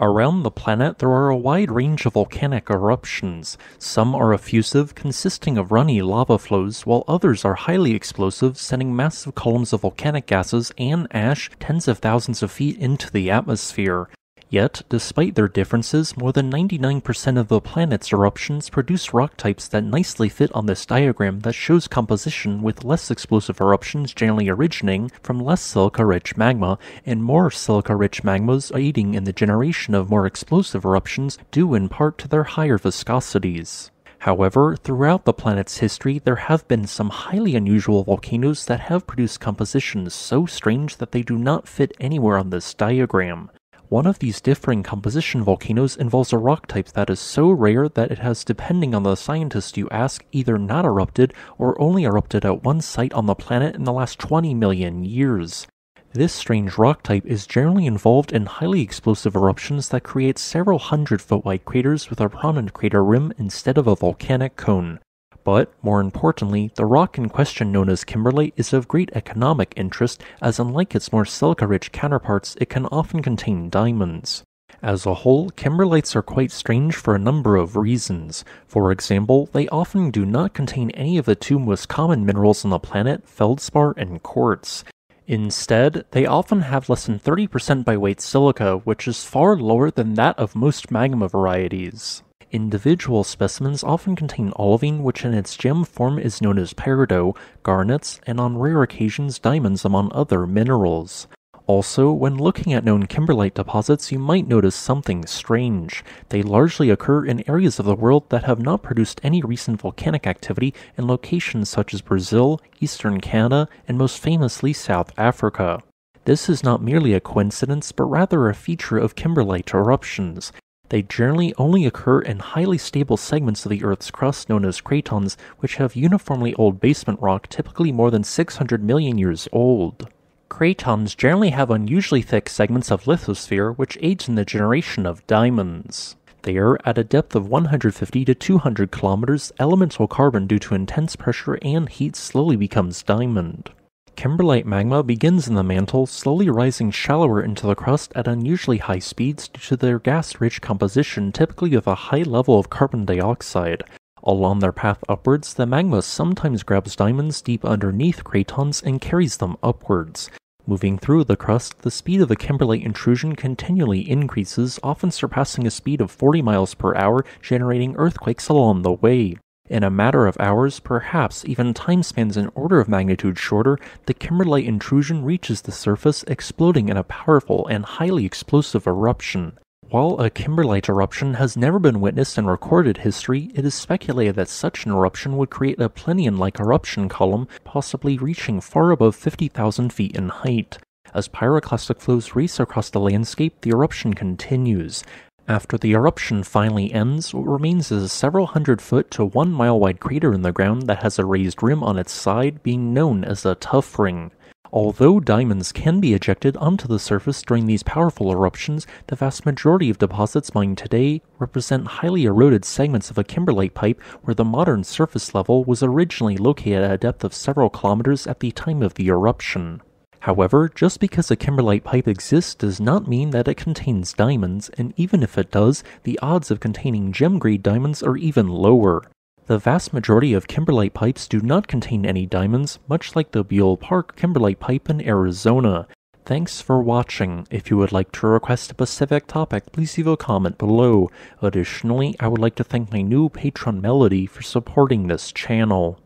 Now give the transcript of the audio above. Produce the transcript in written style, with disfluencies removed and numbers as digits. Around the planet, there are a wide range of volcanic eruptions. Some are effusive, consisting of runny lava flows, while others are highly explosive, sending massive columns of volcanic gases and ash tens of thousands of feet into the atmosphere. Yet, despite their differences, more than 99% of the planet's eruptions produce rock types that nicely fit on this diagram that shows composition, with less explosive eruptions generally originating from less silica-rich magma, and more silica-rich magmas aiding in the generation of more explosive eruptions due in part to their higher viscosities. However, throughout the planet's history, there have been some highly unusual volcanoes that have produced compositions so strange that they do not fit anywhere on this diagram. One of these differing composition volcanoes involves a rock type that is so rare that it has, depending on the scientist you ask, either not erupted or only erupted at one site on the planet in the last 20 million years. This strange rock type is generally involved in highly explosive eruptions that create several hundred-foot wide craters with a prominent crater rim instead of a volcanic cone. But, more importantly, the rock in question, known as kimberlite, is of great economic interest, as unlike its more silica-rich counterparts, it can often contain diamonds. As a whole, kimberlites are quite strange for a number of reasons. For example, they often do not contain any of the two most common minerals on the planet, feldspar and quartz. Instead, they often have less than 30% by weight silica, which is far lower than that of most magma varieties. Individual specimens often contain olivine, which in its gem form is known as peridot, garnets, and on rare occasions diamonds among other minerals. Also, when looking at known kimberlite deposits, you might notice something strange. They largely occur in areas of the world that have not produced any recent volcanic activity, in locations such as Brazil, eastern Canada, and most famously South Africa. This is not merely a coincidence, but rather a feature of kimberlite eruptions. They generally only occur in highly stable segments of the Earth's crust known as cratons, which have uniformly old basement rock, typically more than 600 million years old. Cratons generally have unusually thick segments of lithosphere, which aids in the generation of diamonds. There, at a depth of 150 to 200 kilometers, elemental carbon due to intense pressure and heat slowly becomes diamond. Kimberlite magma begins in the mantle, slowly rising shallower into the crust at unusually high speeds due to their gas-rich composition, typically with a high level of carbon dioxide. Along their path upwards, the magma sometimes grabs diamonds deep underneath cratons and carries them upwards. Moving through the crust, the speed of the kimberlite intrusion continually increases, often surpassing a speed of 40 miles per hour, generating earthquakes along the way. In a matter of hours, perhaps even time spans an order of magnitude shorter, the kimberlite intrusion reaches the surface, exploding in a powerful and highly explosive eruption. While a kimberlite eruption has never been witnessed in recorded history, it is speculated that such an eruption would create a Plinian-like eruption column, possibly reaching far above 50,000 feet in height. As pyroclastic flows race across the landscape, the eruption continues. After the eruption finally ends, what remains is a several hundred-foot to 1-mile-wide crater in the ground that has a raised rim on its side, being known as a tuff ring. Although diamonds can be ejected onto the surface during these powerful eruptions, the vast majority of deposits mined today represent highly eroded segments of a kimberlite pipe where the modern surface level was originally located at a depth of several kilometers at the time of the eruption. However, just because a kimberlite pipe exists does not mean that it contains diamonds, and even if it does, the odds of containing gem-grade diamonds are even lower. The vast majority of kimberlite pipes do not contain any diamonds, much like the Buell Park kimberlite pipe in Arizona. Thanks for watching. If you would like to request a specific topic, please leave a comment below. Additionally, I would like to thank my new patron Melody for supporting this channel.